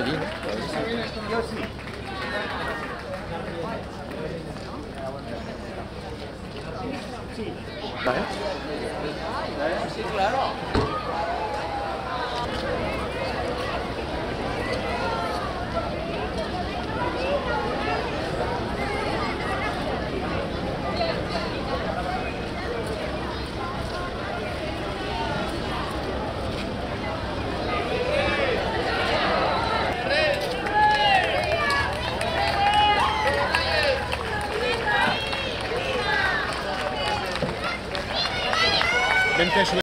Levy. Thank you.